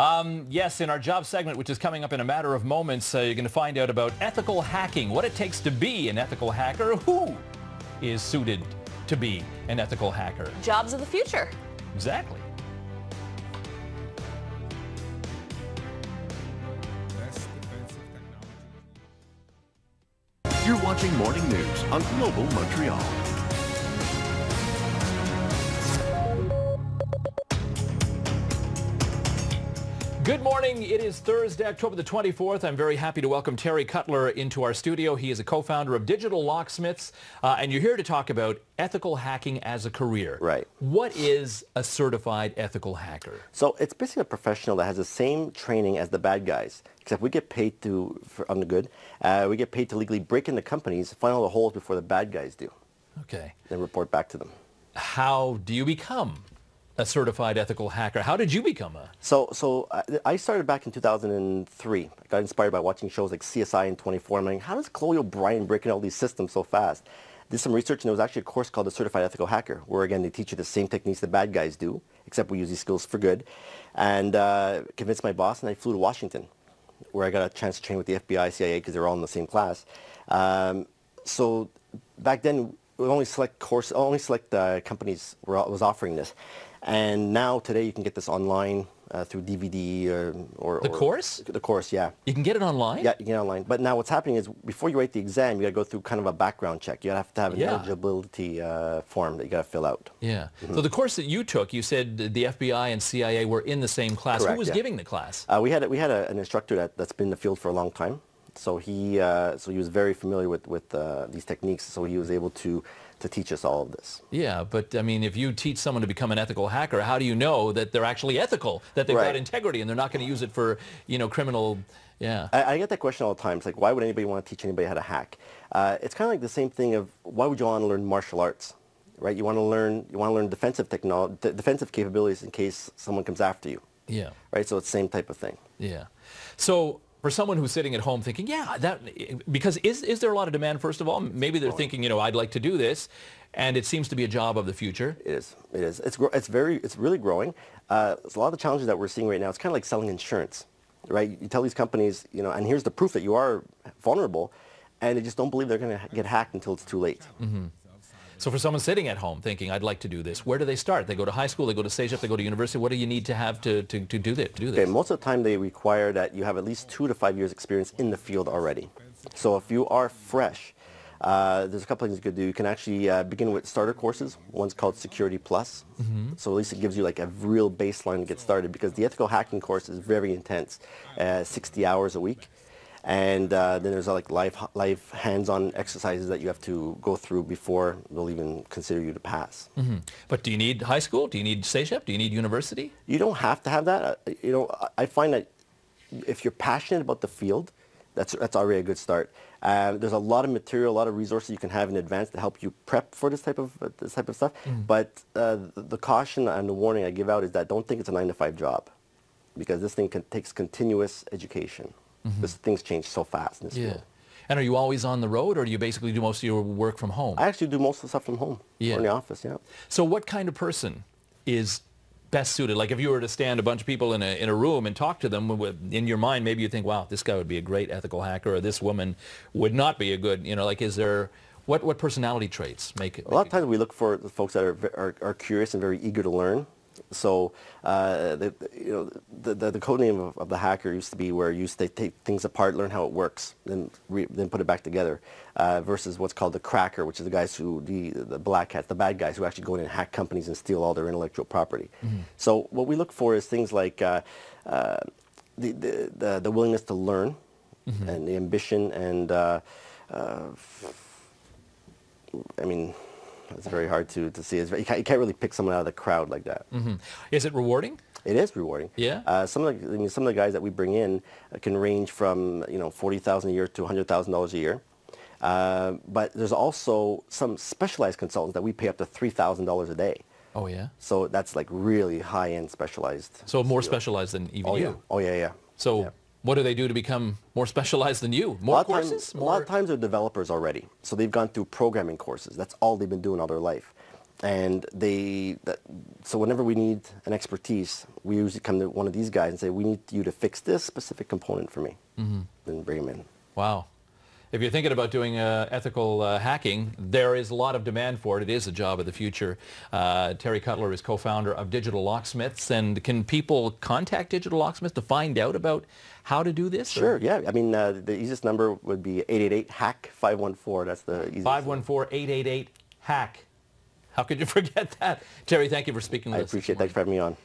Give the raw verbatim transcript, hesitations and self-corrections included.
Um, yes, in our job segment, which is coming up in a matter of moments, uh, you're going to find out about ethical hacking, what it takes to be an ethical hacker, who is suited to be an ethical hacker. Jobs of the future. Exactly. You're watching Morning News on Global Montreal. Good morning. It is Thursday, October the twenty-fourth. I'm very happy to welcome Terry Cutler into our studio. He is a co-founder of Digital Locksmiths, uh, and you're here to talk about ethical hacking as a career. Right. What is a certified ethical hacker? So it's basically a professional that has the same training as the bad guys, except we get paid to, for, on the good, uh, we get paid to legally break into companies, find all the holes before the bad guys do. Okay. Then report back to them. How do you become a certified ethical hacker? How did you become a? So, so uh, I started back in two thousand three. I got inspired by watching shows like C S I and twenty-four. I'm like, how does Chloe O'Brien break in all these systems so fast? Did some research, and there was actually a course called the Certified Ethical Hacker, where again they teach you the same techniques the bad guys do, except we use these skills for good. And uh, convinced my boss, and I flew to Washington, where I got a chance to train with the F B I, C I A, because they were all in the same class. Um, so back then, only select course, only select uh, companies were was offering this. And now today you can get this online uh, through D V D or, or... The course? Or the course, yeah. You can get it online? Yeah, you can get it online. But now what's happening is before you write the exam, you got to go through kind of a background check. You have to have an yeah. eligibility uh, form that you got to fill out. Yeah. Mm-hmm. So the course that you took, you said the F B I and C I A were in the same class. Correct, Who was yeah. giving the class? Uh, we had we had a, an instructor that, that's been in the field for a long time. So he uh, so he was very familiar with, with uh, these techniques, so he was able to to teach us all of this. Yeah, but I mean, if you teach someone to become an ethical hacker, how do you know that they're actually ethical, that they've right. got integrity, and they're not going to use it for, you know, criminal, yeah. I, I get that question all the time. It's like, why would anybody want to teach anybody how to hack? Uh, it's kind of like the same thing of, why would you want to learn martial arts, right? You want to learn, you want to learn defensive technology, de defensive capabilities in case someone comes after you. Yeah. Right, so it's the same type of thing. Yeah. So, for someone who's sitting at home thinking, yeah, that, because is, is there a lot of demand, first of all? Maybe they're thinking, you know, I'd like to do this, and it seems to be a job of the future. It is. It is. It's, it's, very, it's really growing. Uh, it's a lot of the challenges that we're seeing right now. It's kind of like selling insurance, right? You tell these companies, you know, and here's the proof that you are vulnerable, and they just don't believe they're going to get hacked until it's too late. Mm-hmm. So for someone sitting at home thinking, I'd like to do this, where do they start? They go to high school, they go to SageUp, they go to university. What do you need to have to, to, to do that, to do this? Okay, most of the time they require that you have at least two to five years experience in the field already. So if you are fresh, uh, there's a couple things you could do. You can actually uh, begin with starter courses. One's called Security Plus. Mm-hmm. So at least it gives you like a real baseline to get started, because the ethical hacking course is very intense, uh, sixty hours a week. And uh, then there's uh, like live, live hands-on exercises that you have to go through before they'll even consider you to pass. Mm-hmm. But do you need high school? Do you need SageUp? Do you need university? You don't have to have that. Uh, you know, I find that if you're passionate about the field, that's, that's already a good start. Uh, there's a lot of material, a lot of resources you can have in advance to help you prep for this type of, uh, this type of stuff. Mm-hmm. But uh, the, the caution and the warning I give out is that don't think it's a nine to five job, because this thing can, takes continuous education. Mm-hmm. Because things change so fast in this yeah. field. And are you always on the road, or do you basically do most of your work from home? I actually do most of the stuff from home, yeah. or in the office, yeah. So what kind of person is best suited? Like if you were to stand a bunch of people in a, in a room and talk to them, in your mind maybe you think, wow, this guy would be a great ethical hacker, or this woman would not be a good, you know, like is there, what, what personality traits make it? A lot of times we look for the folks that are, are, are curious and very eager to learn. So, uh, the, you know, the, the, the code name of, of the hacker used to be where you used to take things apart, learn how it works, then re, then put it back together, uh, versus what's called the cracker, which is the guys who, the, the black hats, the bad guys who actually go in and hack companies and steal all their intellectual property. Mm-hmm. So what we look for is things like uh, uh, the, the, the, the willingness to learn, mm-hmm. and the ambition, and, uh, uh, I mean... It's very hard to, to see. It's very, you, can't, you can't really pick someone out of the crowd like that. Mm-hmm. Is it rewarding? It is rewarding. Yeah. Uh, some of the, I mean, some of the guys that we bring in can range from, you know, forty thousand dollars a year to one hundred thousand dollars a year. Uh, but there's also some specialized consultants that we pay up to three thousand dollars a day. Oh, yeah? So that's like really high-end specialized. So more skill. Specialized than even oh, you? Yeah. Oh, yeah, yeah. So. Yeah. What do they do to become more specialized than you? More courses? Time, more... A lot of times they're developers already. So they've gone through programming courses. That's all they've been doing all their life. And they, that, so whenever we need an expertise, we usually come to one of these guys and say, we need you to fix this specific component for me, mm-hmm. and bring them in. Wow. If you're thinking about doing uh, ethical uh, hacking, there is a lot of demand for it. It is a job of the future. Uh, Terry Cutler is co-founder of Digital Locksmiths. And can people contact Digital Locksmiths to find out about how to do this? Sure, or? yeah. I mean, uh, the easiest number would be eight eight eight hack five one four. That's the easiest. five one four, eight eight eight, hack. How could you forget that? Terry, thank you for speaking with us. I appreciate it. Thanks for having me on.